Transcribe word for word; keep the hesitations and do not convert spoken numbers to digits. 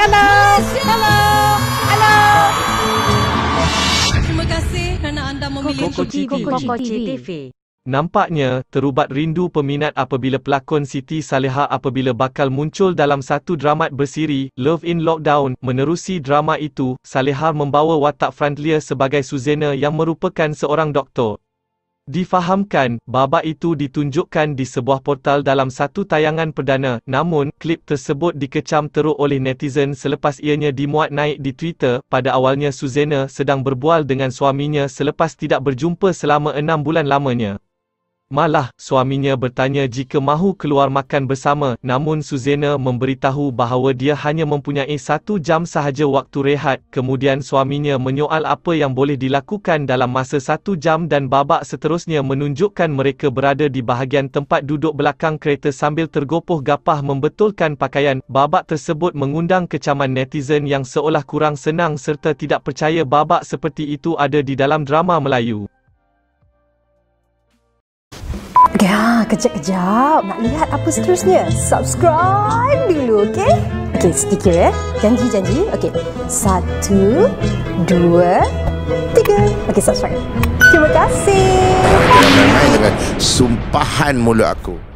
Halo, halo, halo. Terima kasih kerana anda memilih Koko T V. Nampaknya, terubat rindu peminat apabila pelakon Siti Saleha apabila bakal muncul dalam satu drama bersiri, Love in Lockdown. Menerusi drama itu, Saleha membawa watak frontlier sebagai Suzana yang merupakan seorang doktor. Difahamkan, babak itu ditunjukkan di sebuah portal dalam satu tayangan perdana, namun, klip tersebut dikecam teruk oleh netizen selepas ianya dimuat naik di Twitter. Pada awalnya Suzana sedang berbual dengan suaminya selepas tidak berjumpa selama enam bulan lamanya. Malah, suaminya bertanya jika mahu keluar makan bersama, namun Suzana memberitahu bahawa dia hanya mempunyai satu jam sahaja waktu rehat. Kemudian suaminya menyoal apa yang boleh dilakukan dalam masa satu jam dan babak seterusnya menunjukkan mereka berada di bahagian tempat duduk belakang kereta sambil tergopoh gapah membetulkan pakaian. Babak tersebut mengundang kecaman netizen yang seolah kurang senang serta tidak percaya babak seperti itu ada di dalam drama Melayu. Ya, kejap-kejap. Nak lihat apa seterusnya? Subscribe dulu, okey? Okey, sedikit ya. Janji-janji. Okey. Satu, dua, tiga. Okey, subscribe. Terima kasih. Dengan sumpahan mulut aku.